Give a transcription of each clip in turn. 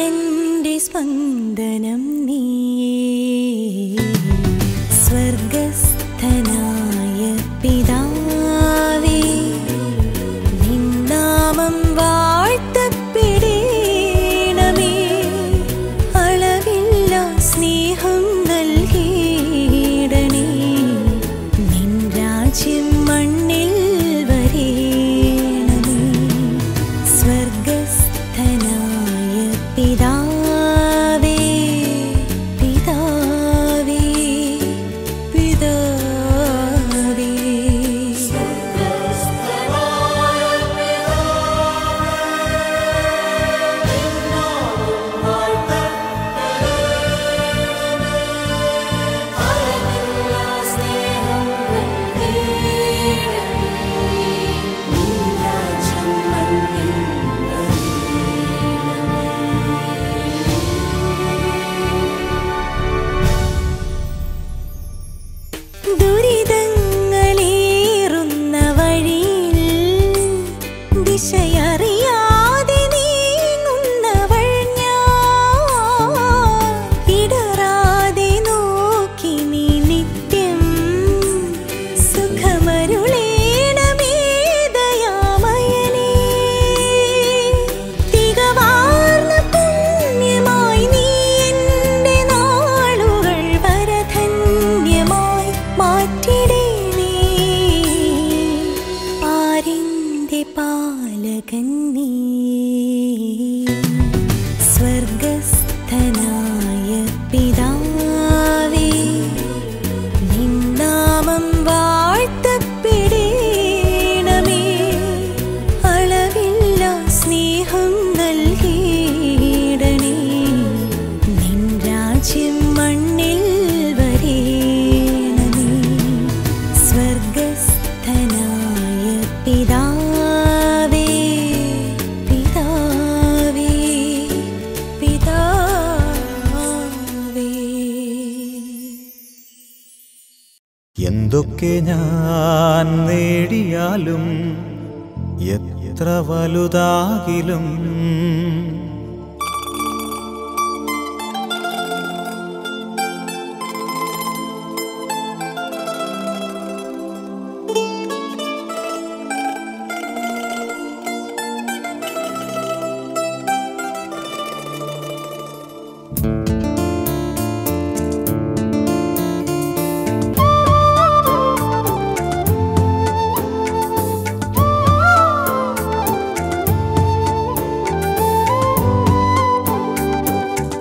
ഞാനെന്റെ സ്പന്ദനം നീ സ്വർഗസ്ഥനായ പിതാവേ നിൻ നാമം വാഴ്ത്തപ്പെടണമേ അളവില്ല സ്നേഹം നൽകിടണേ നിൻ രാജ്യം മണ്ണിൽ വരേണമേ സ്വർഗസ്ഥനായ പിതാവേ സ്വർഗസ്ഥനായ പിതാവേ നിൻ നാമം വാഴ്ത്തപ്പെടണമേ അളവില്ല സ്നേഹം നൽകിടണേ നിൻ രാജ്യം മണ്ണിൽ വരേണമേ സ്വർഗസ്ഥനായ പിതാവേ എന്തൊക്കെ ഞാൻ നേടിയാലും എത്ര വലുതാകിലും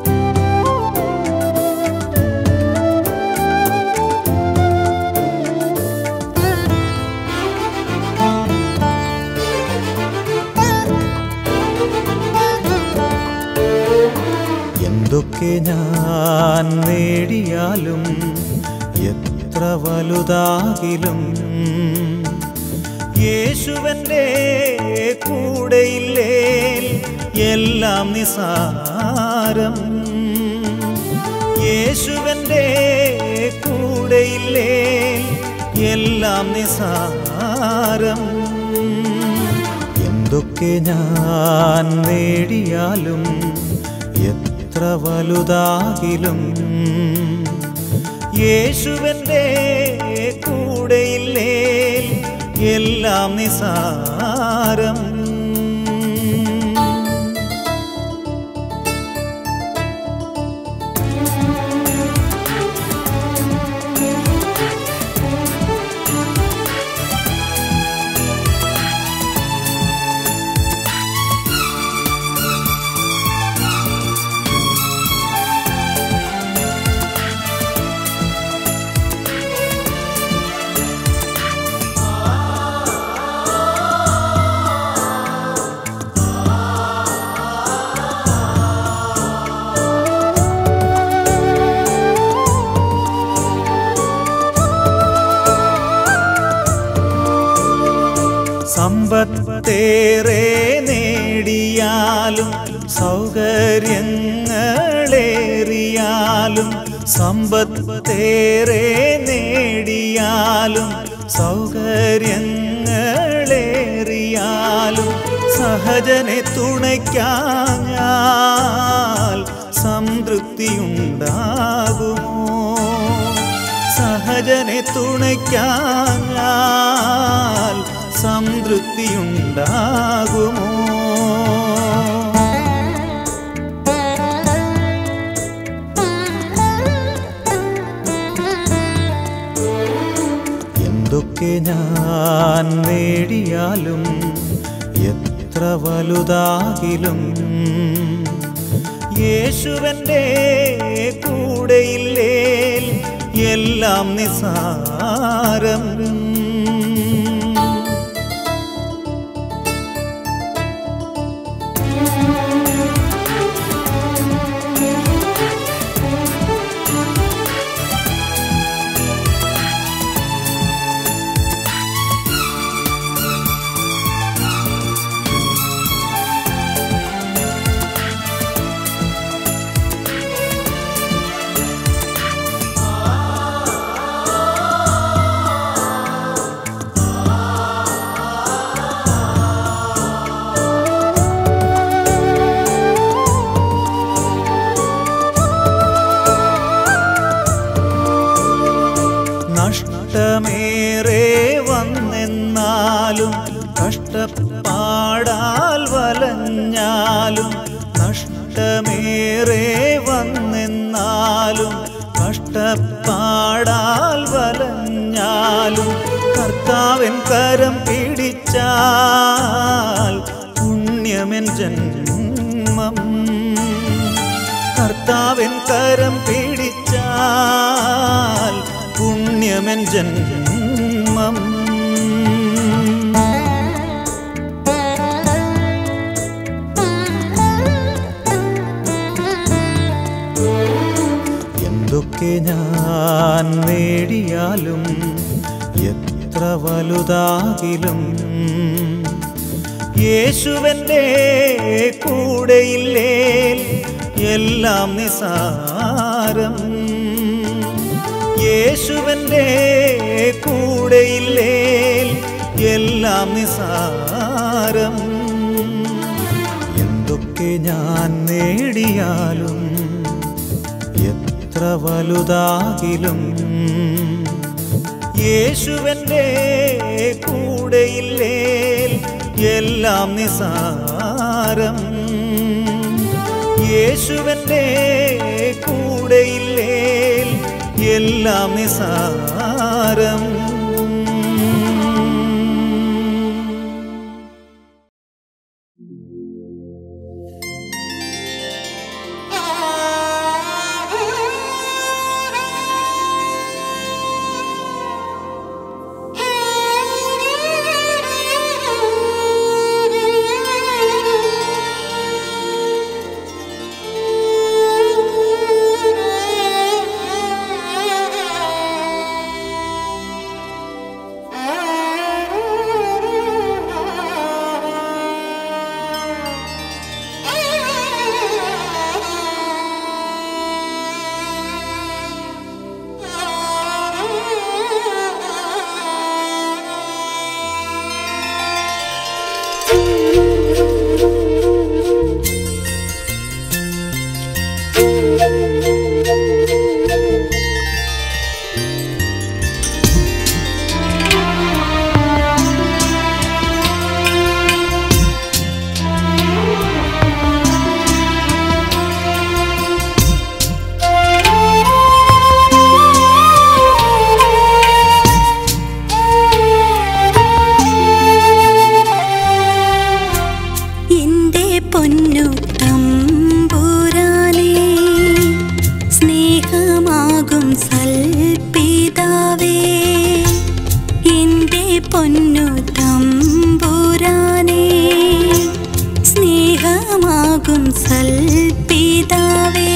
എന്തൊക്കെ ഞാൻ നേടിയാലും എത്ര വലുതാകിലും യേശുവന്റെ കൂടെയില്ലേ എല്ലാം നിസാരം യേശുവന്റെ കൂടെയില്ലേ എല്ലാം നിസാരം എന്തൊക്കെ ഞാൻ നേടിയാലും എത്ര വലുതാകിലും യേശുവന്റെ കൂടെയില്ലേ എല്ലാം നിസാരം സമ്പത്തേറെ നേടിയാലും സൗകര്യങ്ങളേറിയാലും സമ്പത്തേറെ നേടിയാലും സൗകര്യങ്ങളേറിയാലും സഹജനെ തുണയ്ക്കാൻ ഞാൻ ധീരനെ തുണയ്ക്കാൻ സംതൃപ്തിയുണ്ടാകുമോ? എന്തൊക്കെ ഞാൻ നേടിയാലും എത്ര വലുതാകിലും യേശുവന്റെ കൂടെയില്ലേ എല്ലാം നിസാരം. നഷ്ടമേറെ വന്നെന്നാലും കഷ്ടപ്പാടാൽ വലഞ്ഞാലും, നഷ്ടമേറെ വന്നെന്നാലും കഷ്ടപ്പാടാൽ വലഞ്ഞാലും കർത്താവൻ കരം പിടിച്ചാൽ പുണ്യമെൻ ജന്മം. കർത്താവൻ കരം പിടിച്ചാൽ പുണ്യമെൻ ജന്മം. എന്തൊക്കെ ഞാൻ നേടിയാലും എത്ര വലുതാകിലും യേശുവന്റെ കൂടെയില്ലേ എല്ലാം നിസാരം. യേശുവന്റെ കൂടെയില്ലേ എല്ലാം നിസാരം. എന്തൊക്കെ ഞാൻ നേടിയാലും എത്ര വലുതാകിലും യേശുവന്റെ കൂടെയില്ലേ എല്ലാം നിസാരം. യേശുവന്റെ കൂടെയില്ലേ എല്ലാം നിസാരം. पितावे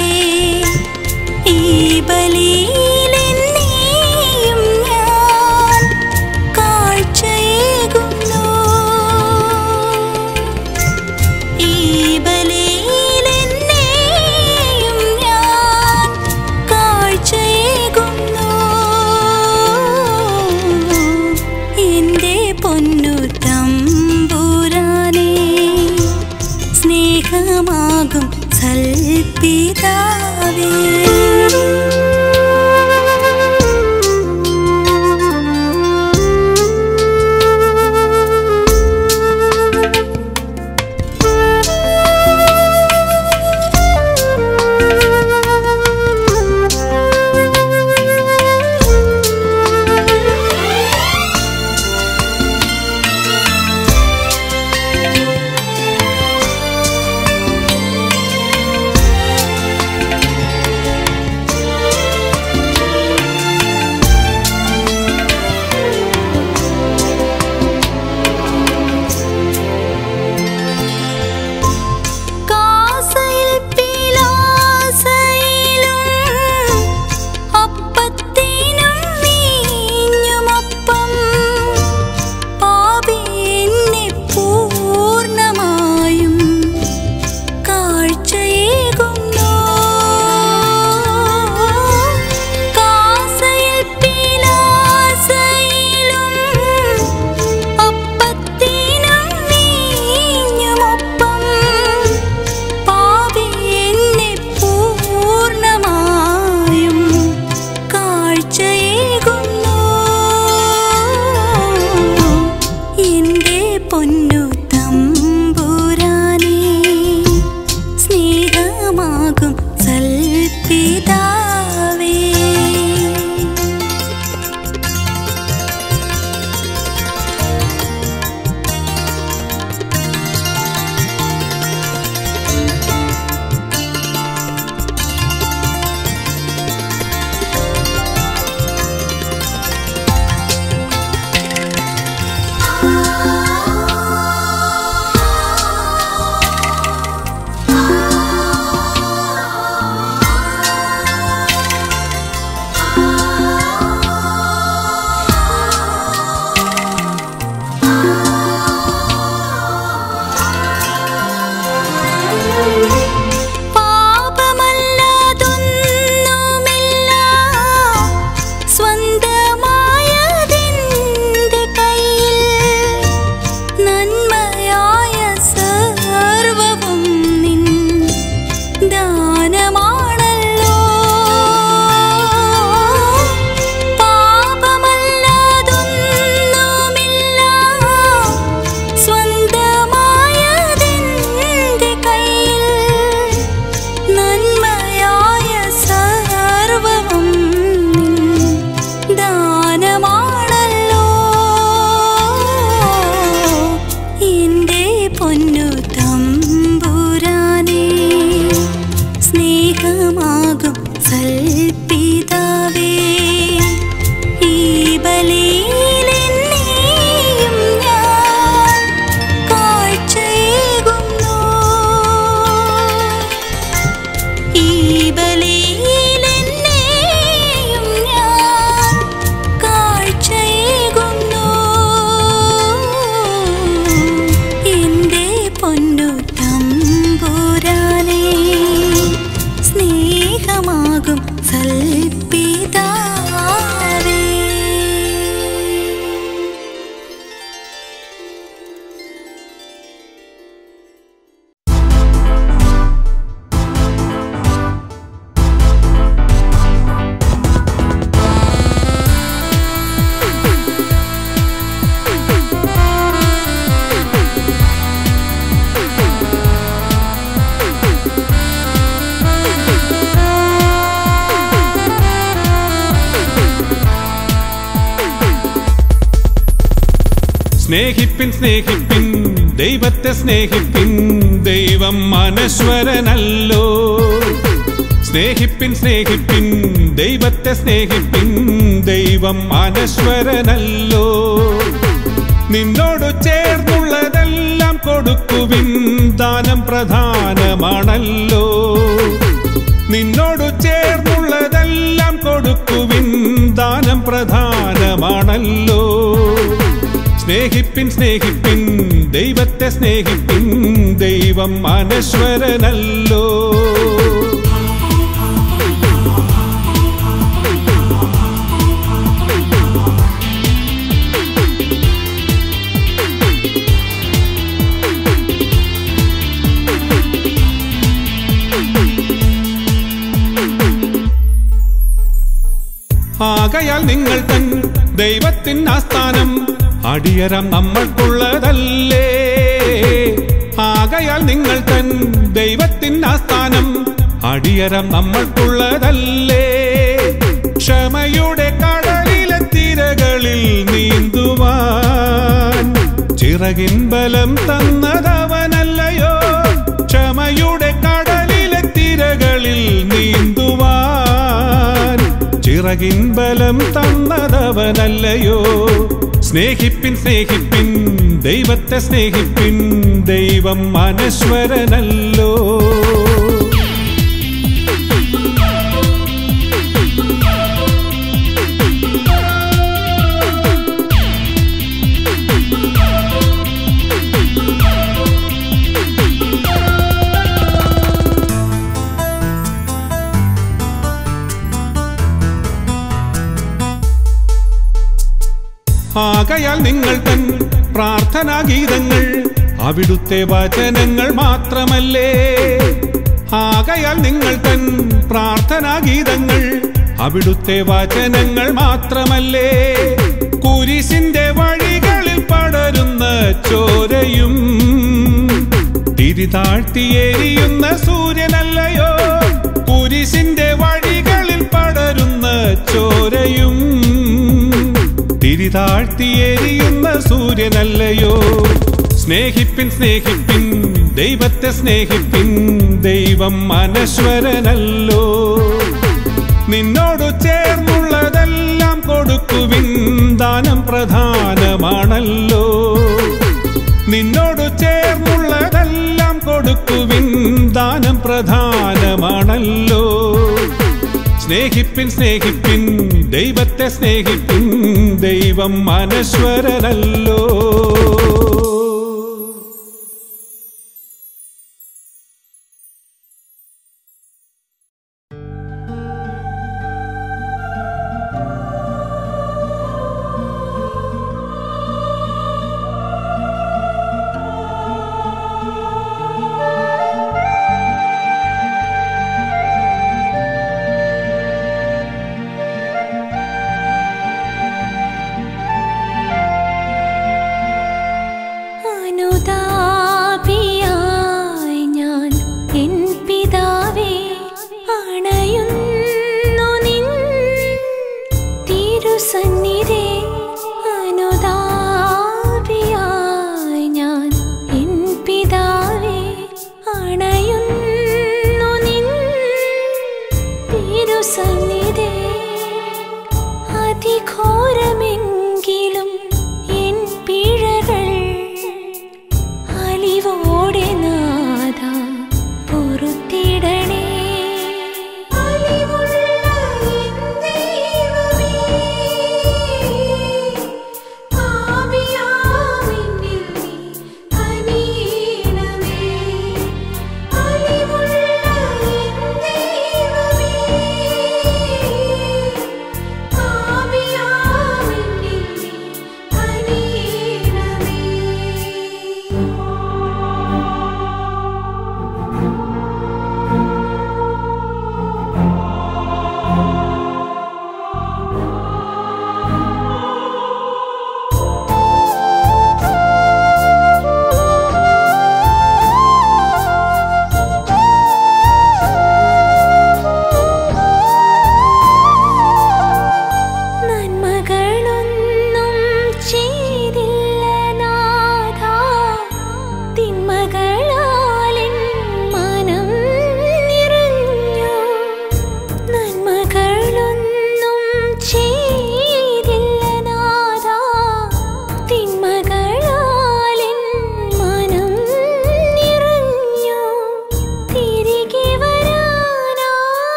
സ്വർഗമാകും സൽപിതാവേ. സ്നേഹിപ്പിൻ ദൈവത്തെ സ്നേഹിപ്പിൻ, ദൈവം അനശ്വരനല്ലോ. സ്നേഹിപ്പിൻ ദൈവത്തെ സ്നേഹിപ്പിൻ, ദൈവം അനശ്വരനല്ലോ. നിന്നോട് ചേർന്നുള്ളതെല്ലാം കൊടുക്കുവിൻ, ദാനം പ്രധാനമാണല്ലോ. നിന്നോട് ചേർന്നുള്ളതെല്ലാം കൊടുക്കുവിൻ, ദാനം പ്രധാനമാണല്ലോ. സ്നേഹിപ്പിൻ ദൈവത്തെ സ്നേഹിപ്പിൻ, ദൈവം അനശ്വരനല്ലോ. ആകയാൽ നിങ്ങൾ തൻ ദൈവത്തിൻ ആസ്ഥാനം അടിയറം നമ്മൾക്കുള്ളതല്ലേ. ആകയാൽ നിങ്ങൾ തൻ ദൈവത്തിൻ ആസ്ഥാനം അടിയറം നമ്മൾക്കുള്ളതല്ലേ. ക്ഷമയുടെ കടലിലെ തിരകളിൽ നീന്തുവാൻ ചിറകിൻ ബലം തന്നതവനല്ലയോ. ക്ഷമയുടെ കടലിലെ തിരകളിൽ നീന്തുവാൻ ചിറകിൻ ബലം തന്നതവനല്ലയോ. സ്നേഹിപ്പിൻ ദൈവത്തെ സ്നേഹിപ്പിൻ, ദൈവം അനശ്വരനല്ലോ. ആകയാൽ നിങ്ങൾ തൻ പ്രാർത്ഥനാ ഗീതങ്ങൾ അവിടുത്തെ വചനങ്ങൾ മാത്രമല്ലേ. ആകയാൽ നിങ്ങൾ തൻ പ്രാർത്ഥനാ ഗീതങ്ങൾ അവിടുത്തെ വചനങ്ങൾ മാത്രമല്ലേ. കുരിശിന്റെ വഴികളിൽ പടരുന്ന ചോരയും തിരിതാഴ്ത്തിയേരിയുന്ന സൂര്യനല്ലയോ. കത്തിയേരിയുന്ന സൂര്യനല്ലയോ. സ്നേഹിപ്പിൻ സ്നേഹിപ്പിൻ ദൈവത്തെ സ്നേഹിപ്പിൻ, ദൈവം അനശ്വരനല്ലോ. നിന്നോടു ചേർന്നുള്ളതെല്ലാം കൊടുക്കുവിൻ, ദാനം പ്രധാനമാണല്ലോ. നിന്നോടു ചേർന്നുള്ളതെല്ലാം കൊടുക്കുവിൻ, ദാനം പ്രധാനമാണല്ലോ. സ്നേഹിപ്പിൻ സ്നേഹിപ്പിൻ ദൈവത്തെ സ്നേഹിപ്പിൻ, ദൈവം അനശ്വരനല്ലോ.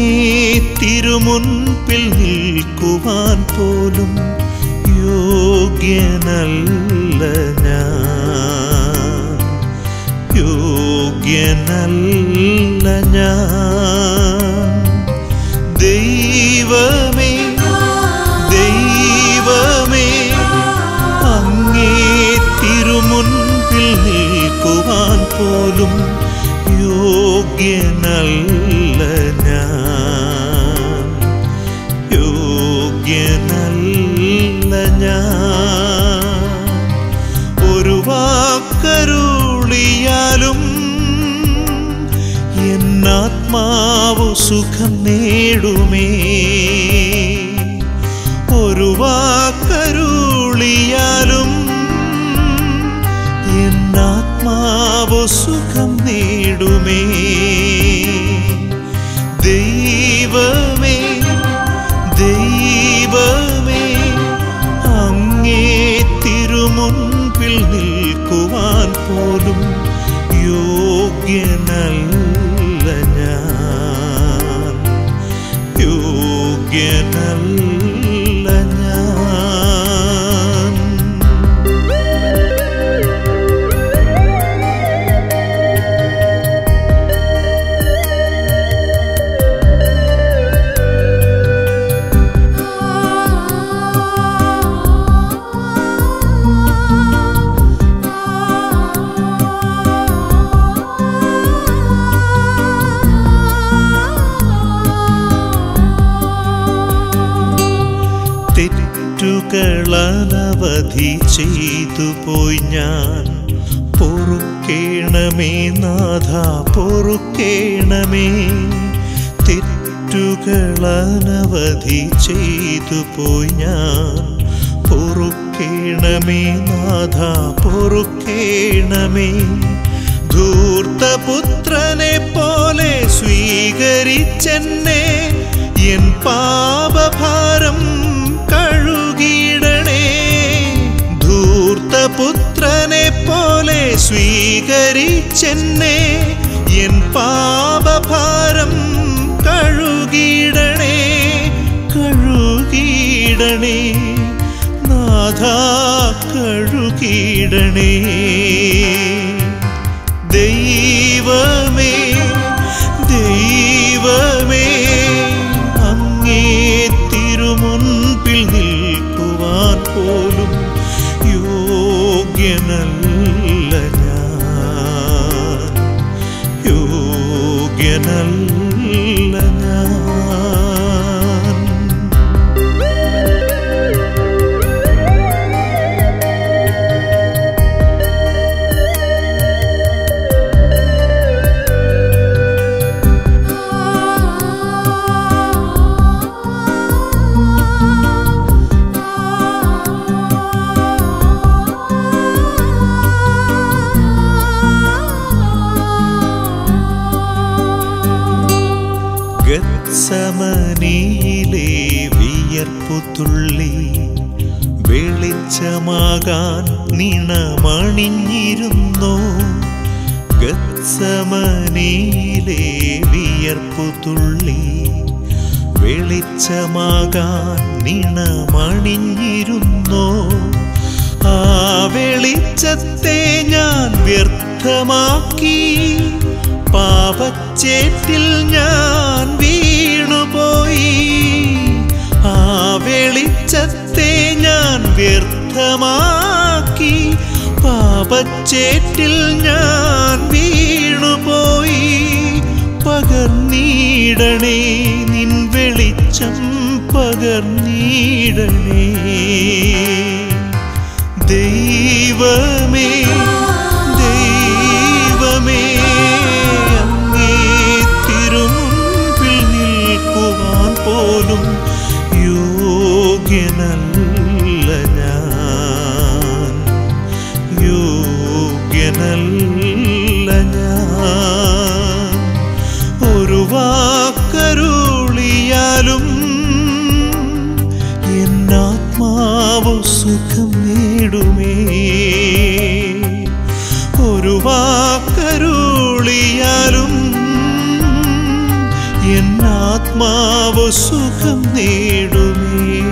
നീ തിരുമുൻപിൽ നിൽക്കുവാൻ പോലും യോഗ്യനല്ല ഞാൻ, യോഗ്യനല്ല ഞാൻ. ദൈവമേ, ദൈവമേ, അങ്ങേ തിരുമുൻപിൽ നിൽക്കുവാൻ പോലും യോഗ്യനല്ല ഞാൻ, യോഗ്യനല്ല ഞാൻ. ഒരു വാക്കരുളിയാലും എന്നാത്മാവു സുഖം നേടുമേ. ഒരു വാക്കരുളിയാലും എന്നാത്മാവു സുഖം നേടുമേ. ദൈവമേ, ദൈവമേ, അങ്ങേ തിരുമുൻപിൽ നിൽക്കുവാൻ പോലും യോഗ്യനല്ല ഞാൻ, യോഗ്യനല്ല ഞാൻ. കളനവധി ചെയ്തു പോയി ഞാൻ, പൊറുക്കേണമേ നാഥ, പൊറുക്കേണമേ. തെറ്റുകളനവധി ചെയ്തു പോയി ഞാൻ, പൊറുക്കേണമേ നാഥ, പൊറുക്കേണമേ. ധൂർത്തപുത്രനെ പോലെ സ്വീകരിച്ചെന്നെ, എൻ പാപഭാരം കഴുകിയിടണേ. ധൂർത്തപുത്രനെ പോലെ സ്വീകരിച്ചെന്നെ, എൻ പാപഭാരം കഴുകിയിടണേ, കഴുകിയിടണേ നാഥ, കഴുകിയിടണേ. ദൈവമേ, ദൈവമേ, അങ്ങേ തിരുമുൻപിൽ നിൽക്കുവാൻ പോലും യോഗ്യനല്ല ഞാൻ, യോഗ്യനല്ല ഞാൻ. സമനിയിലെ വിയർപ്പുത്തുള്ളി വെളിച്ചമാകാൻ നിണമണിഞ്ഞിരുന്നോ? ഗത്സമനിയിലെ വിയർപ്പുത്തുള്ളി വെളിച്ചമാകാൻ നിണമണിഞ്ഞിരുന്നോ? ആ വെളിച്ചത്തെ ഞാൻ വ്യർത്ഥമാക്കി, പാപച്ചേറ്റിൽ ഞാൻ വീണുപോയി. ആ വെളിച്ചത്തെ ഞാൻ വ്യർത്ഥമാക്കി, പാപച്ചേറ്റിൽ ഞാൻ വീണുപോയി. പകർന്നീടണേ നിൻ വെളിച്ചം, പകർന്നീടണേ. ദൈവമേ, ദൈവമേ, പോലും യോഗ്യനല്ല ഞാൻ, യോഗ്യനല്ല ഞാൻ. ഒരു വാക്കരുളിയാലും എന്നാത്മാവ് സുഖം നേടുമേ. ഒരു വാക്കരുളിയാലും എന്നാ ആത്മാവ് സുഖം നേടുമേ.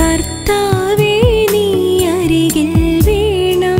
कर्तावे नी अरिगिल वीणं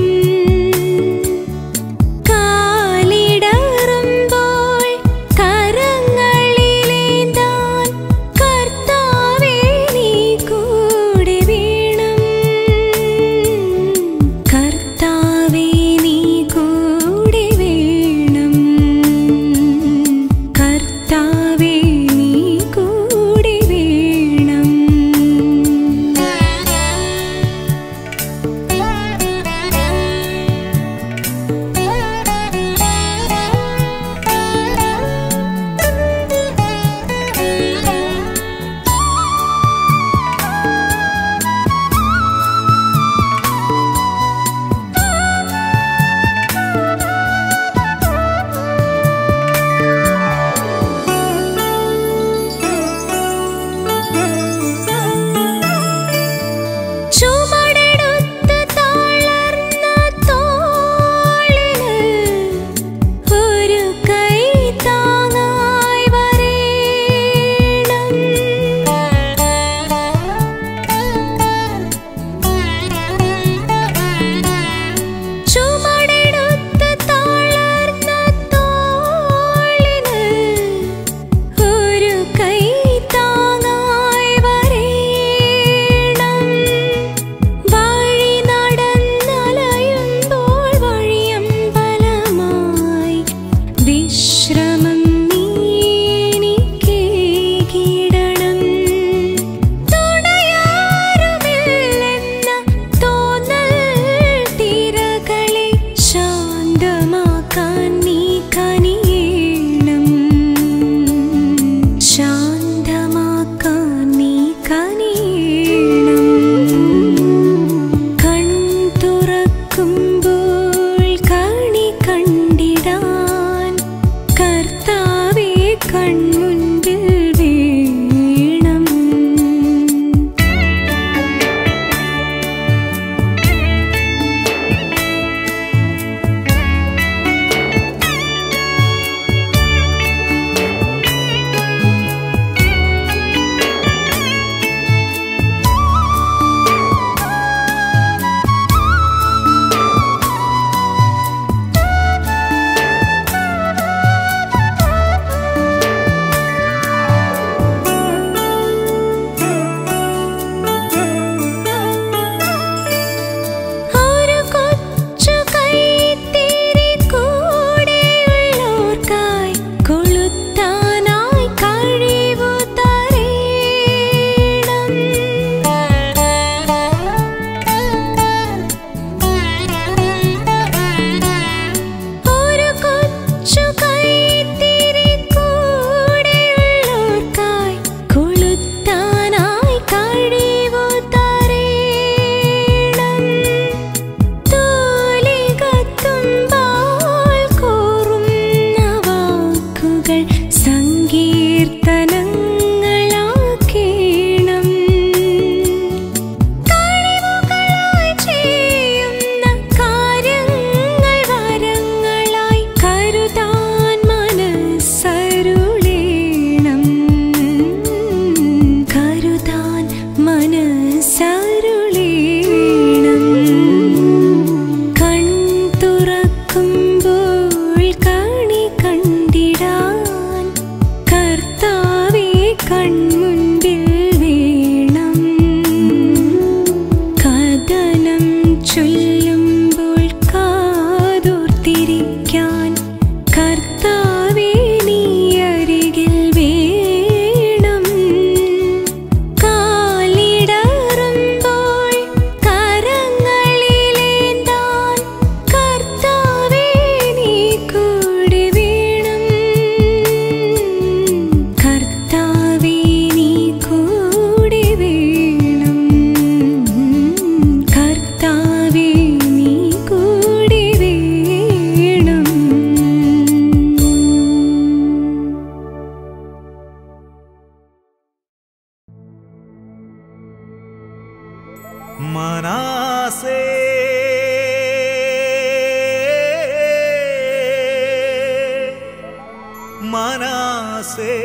से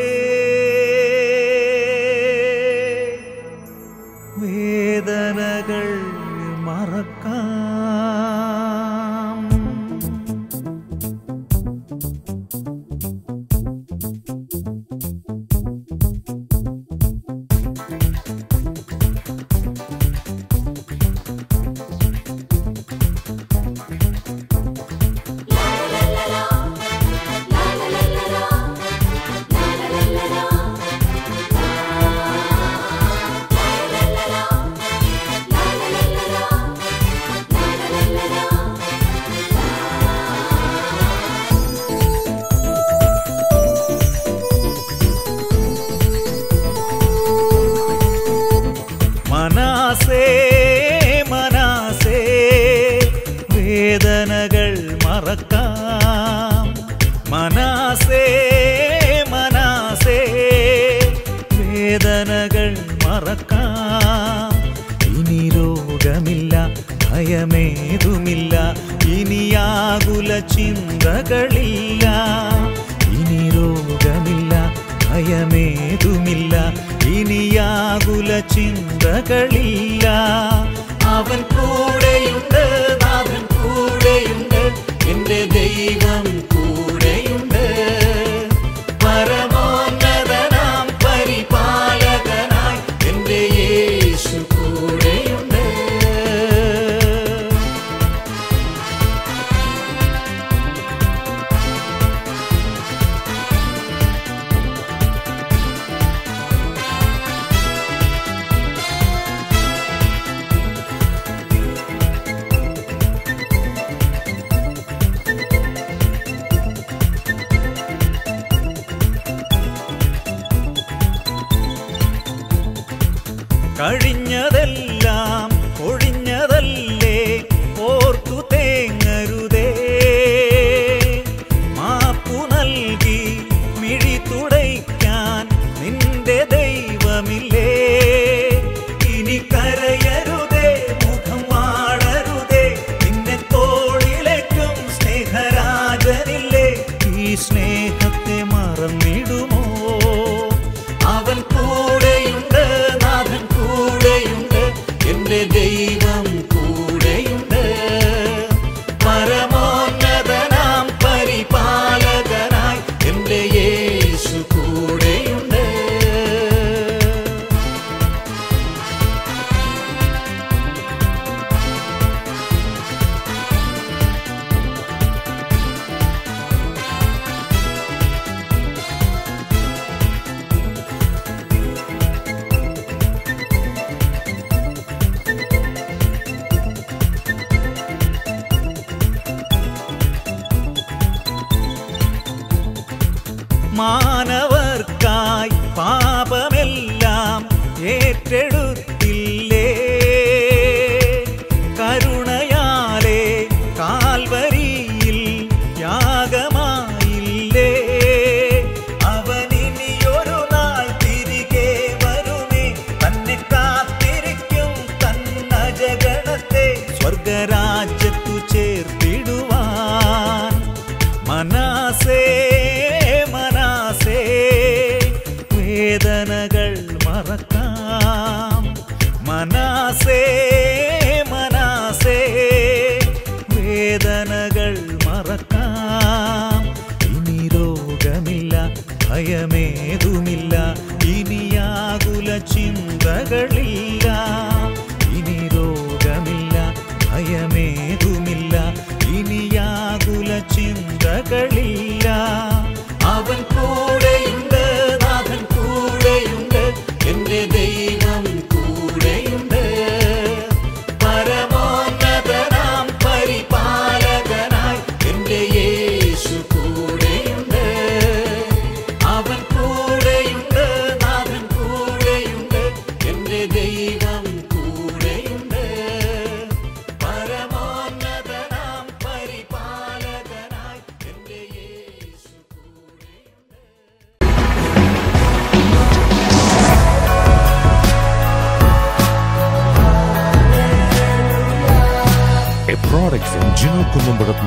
वेदनगळ मरक्काम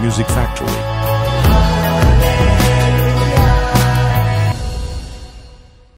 Music Factory.